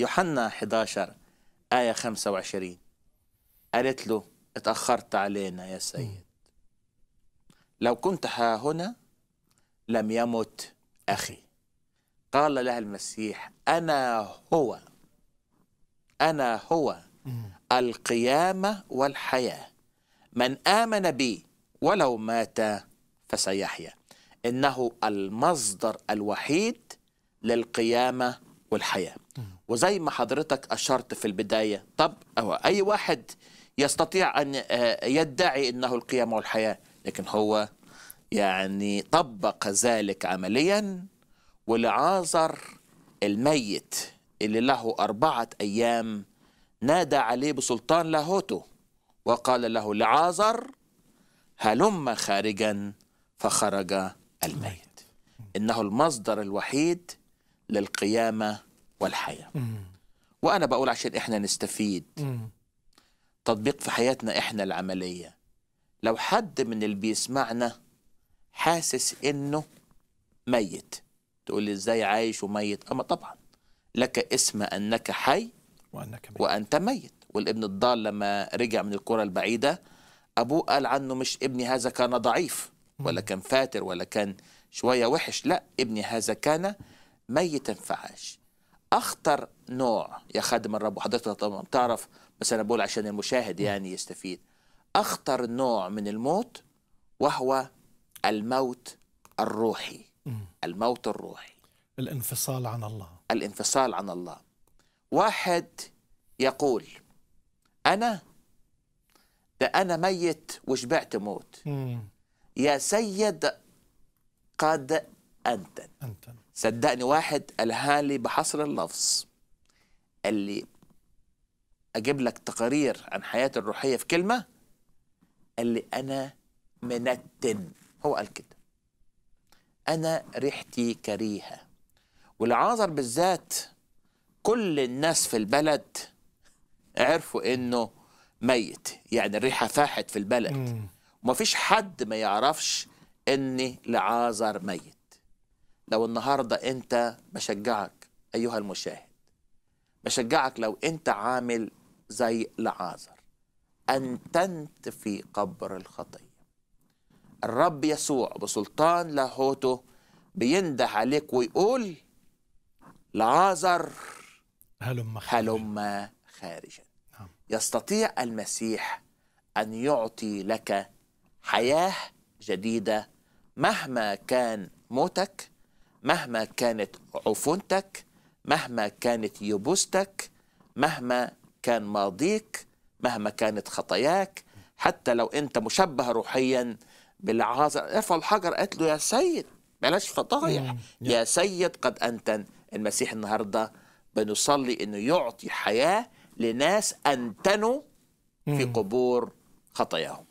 يوحنا 11 آية 25 قالت له: اتأخرت علينا يا سيد، لو كنت ها هنا لم يمت أخي. قال لها المسيح: أنا هو القيامة والحياة، من آمن بي ولو مات فسيحيا، إنه المصدر الوحيد للقيامة والحياة. وزي ما حضرتك أشرت في البداية، طب أي واحد يستطيع أن يدعي إنه القيامة والحياة، لكن هو يعني طبق ذلك عمليا، ولعازر الميت اللي له 4 أيام نادى عليه بسلطان لاهوته وقال له: لعازر هلم خارجا، فخرج الميت. إنه المصدر الوحيد للقيامة والحياة. وأنا بقول عشان إحنا نستفيد تطبيق في حياتنا إحنا العملية، لو حد من اللي بيسمعنا حاسس إنه ميت، تقول لي: إزاي عايش وميت؟ أما طبعا لك اسم أنك حي وأنت ميت. والابن الضال لما رجع من القرى البعيدة أبوه قال عنه مش ابني هذا كان ضعيف، ولا كان فاتر، ولا كان شوية وحش، لا، ابني هذا كان ميتا فعاش. أخطر نوع يا خادم الرب، وحضرتك طبعا تعرف، بس أنا بقول عشان المشاهد يعني يستفيد، أخطر نوع من الموت وهو الموت الروحي. الموت الروحي، الانفصال عن الله. الانفصال عن الله. واحد يقول: أنا ميت وشبعت موت. يا سيد قد أنتن. صدقني واحد قالها لي بحصر اللفظ، قال لي: أجيب لك تقارير عن حياتي الروحية في كلمة. قال لي: أنا منتن. هو قال كده، أنا ريحتي كريهة. والعازر بالذات كل الناس في البلد عرفوا إنه ميت، يعني الريحة فاحت في البلد، ومفيش حد ما يعرفش إن لعازر ميت. لو النهاردة أنت، بشجعك أيها المشاهد، بشجعك لو أنت عامل زي لعازر، أن تنت في قبر الخطية. الرب يسوع بسلطان لاهوته بينده عليك ويقول: لعازر هلم خارجا. يستطيع المسيح أن يعطي لك حياة جديدة مهما كان موتك، مهما كانت عفونتك، مهما كانت يبوستك، مهما كان ماضيك، مهما كانت خطاياك. حتى لو أنت مشبه روحيا بالعازر، رفع الحجر قالت له: يا سيد بلاش فضايح، يا سيد قد أنتن. المسيح النهاردة بنصلي أنه يعطي حياة لناس أنتنوا في قبور خطاياهم.